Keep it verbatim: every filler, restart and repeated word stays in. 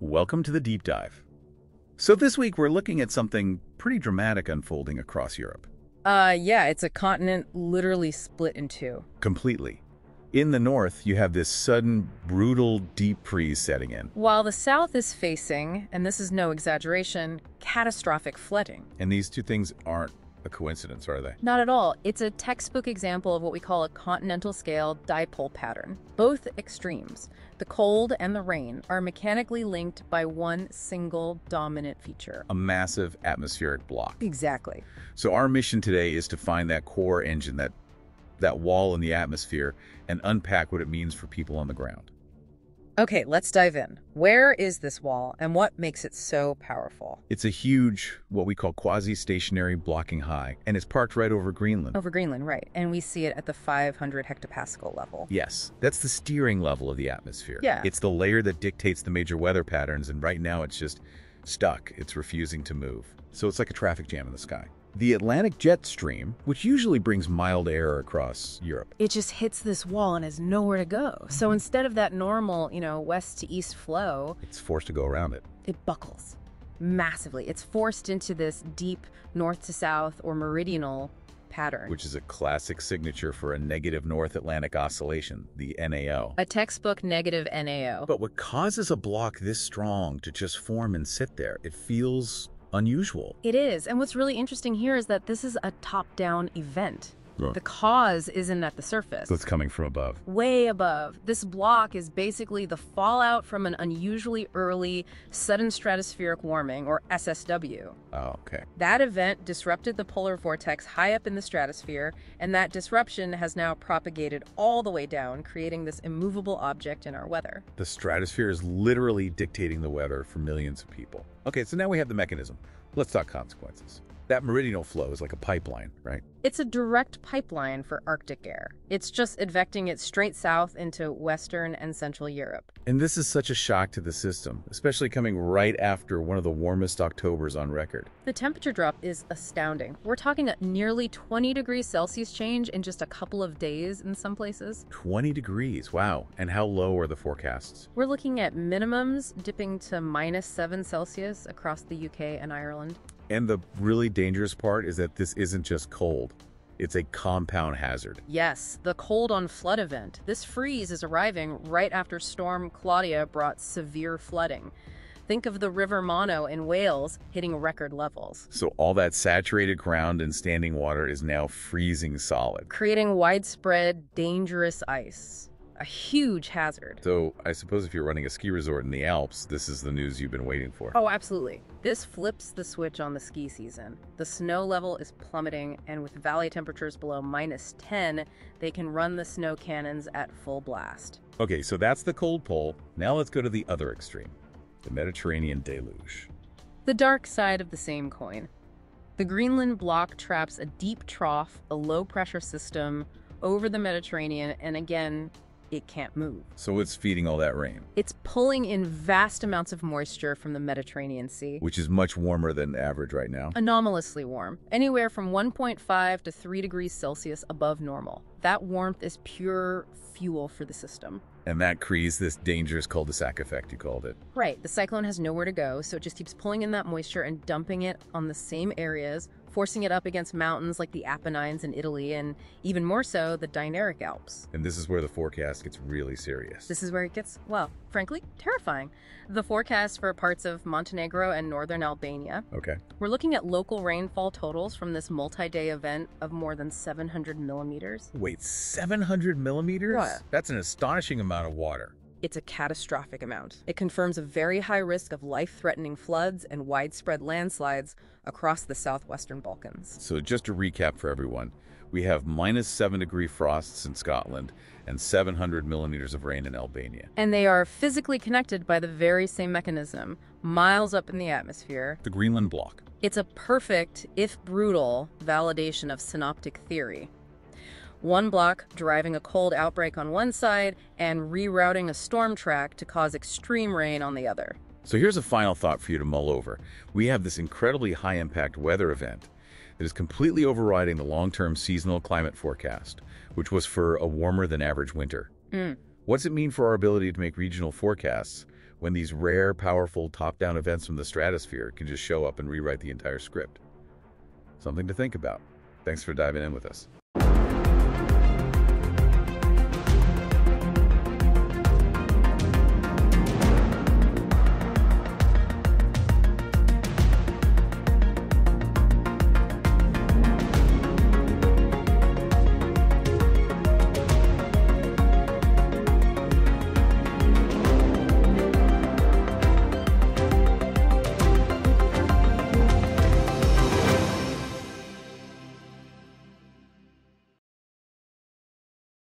Welcome to the Deep Dive. So this week we're looking at something pretty dramatic unfolding across Europe. Uh, yeah, it's a continent literally split in two. Completely. In the north, you have this sudden, brutal deep freeze setting in, while the south is facing, and this is no exaggeration, catastrophic flooding. And these two things aren't a coincidence, are they? Not at all. It's a textbook example of what we call a continental scale dipole pattern. Both extremes, the cold and the rain, are mechanically linked by one single dominant feature. A massive atmospheric block. Exactly. So our mission today is to find that core engine, that, that wall in the atmosphere, and unpack what it means for people on the ground. Okay, let's dive in. Where is this wall, and what makes it so powerful? It's a huge, what we call quasi-stationary blocking high, and it's parked right over Greenland. Over Greenland, right. And we see it at the five hundred hectopascal level. Yes, that's the steering level of the atmosphere. Yeah. It's the layer that dictates the major weather patterns, and right now it's just stuck. It's refusing to move. So it's like a traffic jam in the sky. The Atlantic jet stream, which usually brings mild air across Europe. It just hits this wall and has nowhere to go. So instead of that normal, you know, west to east flow, it's forced to go around it. It buckles massively. It's forced into this deep north to south or meridional pattern, which is a classic signature for a negative North Atlantic oscillation, the N A O. A textbook negative N A O. But what causes a block this strong to just form and sit there? It feels unusual. It is. And what's really interesting here is that this is a top-down event. Right. The cause isn't at the surface. That's coming from above. Way above. This block is basically the fallout from an unusually early sudden stratospheric warming, or S S W. Oh, okay. That event disrupted the polar vortex high up in the stratosphere, and that disruption has now propagated all the way down, creating this immovable object in our weather. The stratosphere is literally dictating the weather for millions of people. Okay, so now we have the mechanism. Let's talk consequences. That meridional flow is like a pipeline, right? It's a direct pipeline for Arctic air. It's just advecting it straight south into Western and Central Europe. And this is such a shock to the system, especially coming right after one of the warmest Octobers on record. The temperature drop is astounding. We're talking a nearly twenty degrees Celsius change in just a couple of days in some places. twenty degrees, wow. And how low are the forecasts? We're looking at minimums dipping to minus seven Celsius across the U K and Ireland. And the really dangerous part is that this isn't just cold. It's a compound hazard. Yes, the cold on flood event. This freeze is arriving right after Storm Claudia brought severe flooding. Think of the River Monnow in Wales hitting record levels. So all that saturated ground and standing water is now freezing solid, creating widespread, dangerous ice. A huge hazard. So I suppose if you're running a ski resort in the Alps, this is the news you've been waiting for. Oh, absolutely. This flips the switch on the ski season. The snow level is plummeting, and with valley temperatures below minus ten, they can run the snow cannons at full blast. Okay, so that's the cold pole. Now let's go to the other extreme, the Mediterranean deluge. The dark side of the same coin. The Greenland block traps a deep trough, a low-pressure system over the Mediterranean, and again, it can't move. So it's feeding all that rain. It's pulling in vast amounts of moisture from the Mediterranean Sea, which is much warmer than average right now. Anomalously warm, anywhere from one point five to three degrees Celsius above normal. That warmth is pure fuel for the system. And that creates this dangerous cul-de-sac effect, you called it. Right. The cyclone has nowhere to go, so it just keeps pulling in that moisture and dumping it on the same areas, forcing it up against mountains like the Apennines in Italy, and even more so, the Dinaric Alps. And this is where the forecast gets really serious. This is where it gets, well, frankly, terrifying. The forecast for parts of Montenegro and northern Albania. Okay. We're looking at local rainfall totals from this multi-day event of more than seven hundred millimeters. Wait, seven hundred millimeters? What? That's an astonishing amount of water. It's a catastrophic amount. It confirms a very high risk of life-threatening floods and widespread landslides across the southwestern Balkans. So just to recap for everyone, we have minus seven degree frosts in Scotland and seven hundred millimeters of rain in Albania. And they are physically connected by the very same mechanism, miles up in the atmosphere. The Greenland block. It's a perfect, if brutal, validation of synoptic theory. One block driving a cold outbreak on one side and rerouting a storm track to cause extreme rain on the other. So here's a final thought for you to mull over. We have this incredibly high-impact weather event that is completely overriding the long-term seasonal climate forecast, which was for a warmer-than-average winter. Mm. What's it mean for our ability to make regional forecasts when these rare, powerful, top-down events from the stratosphere can just show up and rewrite the entire script. Something to think about. Thanks for diving in with us.